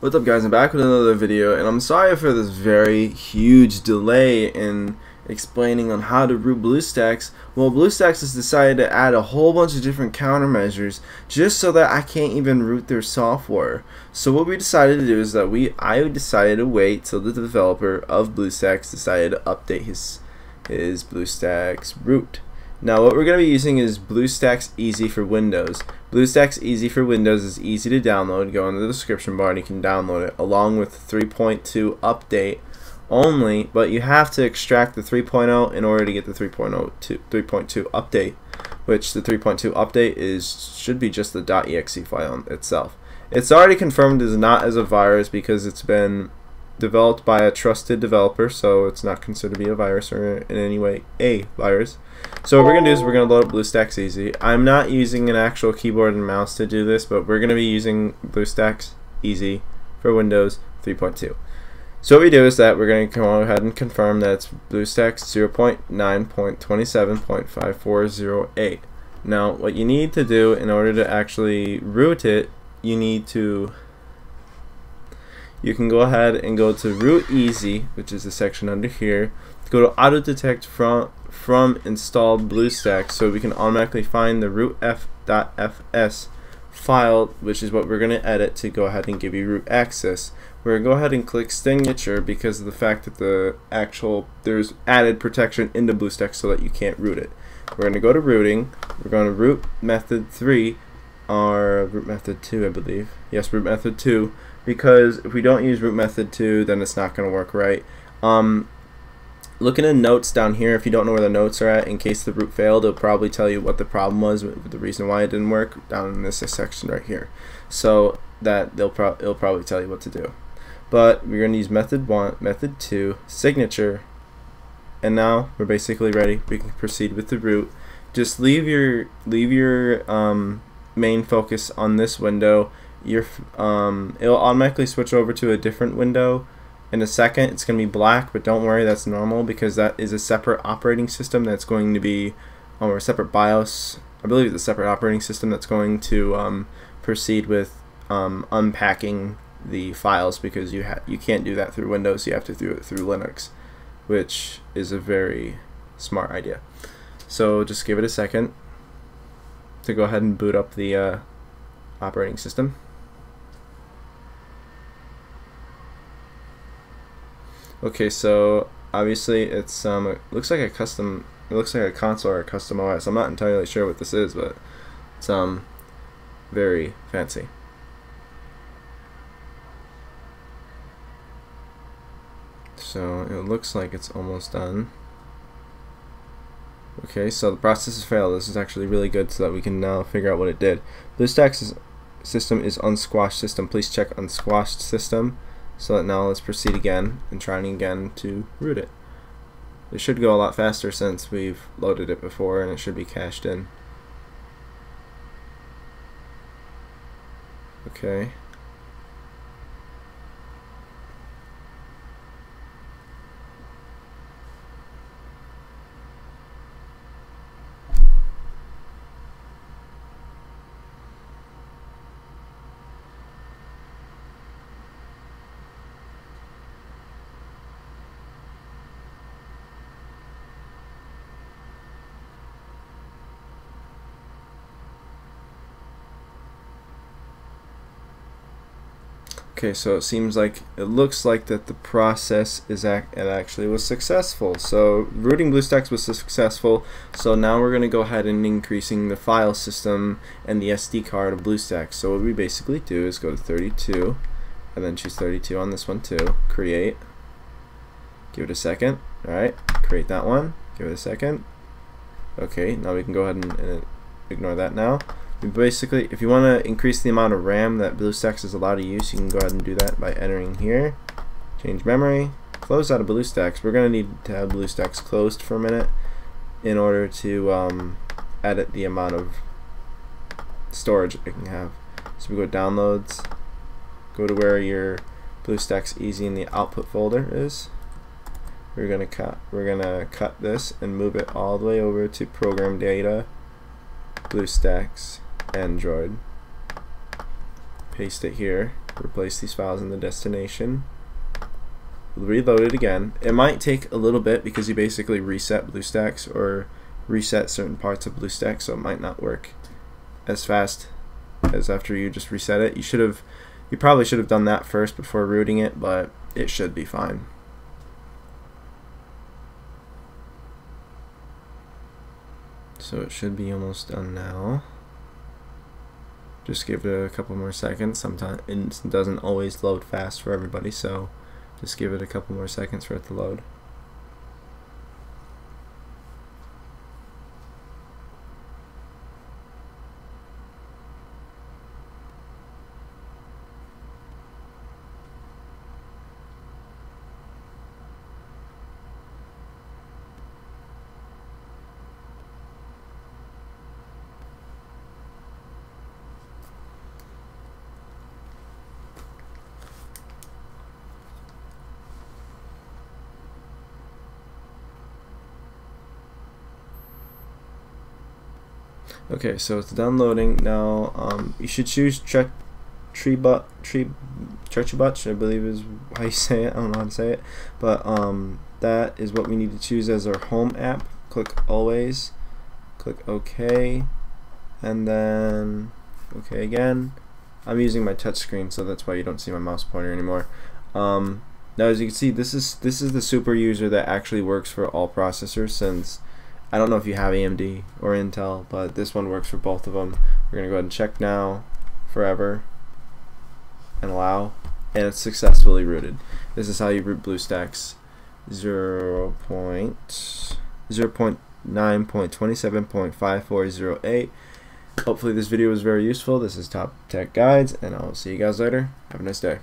What's up, guys? I'm back with another video, and I'm sorry for this very huge delay in explaining on how to root BlueStacks. Well, BlueStacks has decided to add a whole bunch of different countermeasures just so that I can't even root their software. So what we decided to do is that I decided to wait till the developer of BlueStacks decided to update his BlueStacks root. Now what we're going to be using is BlueStacks Easy for Windows. BlueStacks Easy for Windows is easy to download. Go into the description bar and you can download it along with the 3.2 update only, but you have to extract the 3.0 in order to get the 3.2 update, which the 3.2 update should be just the .exe file itself. It's already confirmed is not as a virus because it's been developed by a trusted developer, so it's not considered to be a virus or in any way a virus. So what we're going to do is we're going to load up BlueStacks Easy. I'm not using an actual keyboard and mouse to do this, but we're going to be using BlueStacks Easy for Windows 3.2. So what we do is that we're going to go ahead and confirm that it's BlueStacks 0.9.27.5408. Now what you need to do in order to actually root it, you can go ahead and go to Root Easy, which is the section under here. Go to Auto Detect from installed BlueStacks, so we can automatically find the rootf.fs file, which is what we're going to edit to go ahead and give you root access. We're going to go ahead and click signature because of the fact that there's added protection into BlueStacks so that you can't root it. We're going to go to routing. We're going to root method 3. Our root method 2, I believe. Yes, root method 2, because if we don't use root method 2, then it's not going to work right. Looking in notes down here, if you don't know where the notes are at, in case the root failed, it'll probably tell you what the problem was, the reason why it didn't work, down in this section right here. So that it'll probably tell you what to do. But we're going to use method 1, method 2, signature, and now we're basically ready. We can proceed with the root. Just leave your main focus on this window. It'll automatically switch over to a different window in a second. It's going to be black, but don't worry, that's normal because that is a separate operating system that's going to be, or a separate BIOS, I believe it's a separate operating system that's going to proceed with unpacking the files, because you can't do that through Windows. You have to do it through Linux, which is a very smart idea. So just give it a second to go ahead and boot up the operating system. Okay, so obviously it's it looks like a console or a custom OS. I'm not entirely sure what this is, but it's very fancy. So it looks like it's almost done. Okay, so the process has failed. This is actually really good so that we can now figure out what it did. BlueStacks system is unsquashed system. Please check unsquashed system. So that now let's proceed again and trying again to root it. It should go a lot faster since we've loaded it before, and it should be cached in. Okay. Okay, so it seems like, it looks like that the process is actually was successful. So rooting BlueStacks was successful. So now we're going to go ahead and increasing the file system and the SD card of BlueStacks. So what we basically do is go to 32 and then choose 32 on this one too. Create. Give it a second. All right. Create that one. Give it a second. Okay, now we can go ahead and ignore that now. Basically, if you want to increase the amount of RAM that BlueStacks is allowed to use, you can go ahead and do that by entering here. Change memory, close out of BlueStacks. We're going to need to have BlueStacks closed for a minute in order to edit the amount of storage it can have. So we go to downloads, go to where your BlueStacks Easy in the output folder is. We're going to cut this and move it all the way over to program data, BlueStacks, Android, paste it here, replace these files in the destination. We'll reload it again. It might take a little bit because you basically reset BlueStacks or reset certain parts of BlueStacks, so it might not work as fast as after you just reset it. You probably should have done that first before rooting it, but it should be fine. So it should be almost done now. Just give it a couple more seconds. Sometimes it doesn't always load fast for everybody, so just give it a couple more seconds for it to load. Okay, so it's done loading now. You should choose Trebuchet, I believe is how you say it. I don't know how to say it, but that is what we need to choose as our home app. Click Always, click OK, and then OK again. I'm using my touch screen, so that's why you don't see my mouse pointer anymore. Now, as you can see, this is the super user that actually works for all processors, since I don't know if you have AMD or Intel, but this one works for both of them. We're gonna go ahead and check now, forever, and allow, and it's successfully rooted. This is how you root BlueStacks 0.9.27.5408. Hopefully this video was very useful. This is Top Tech Guides, and I'll see you guys later. Have a nice day.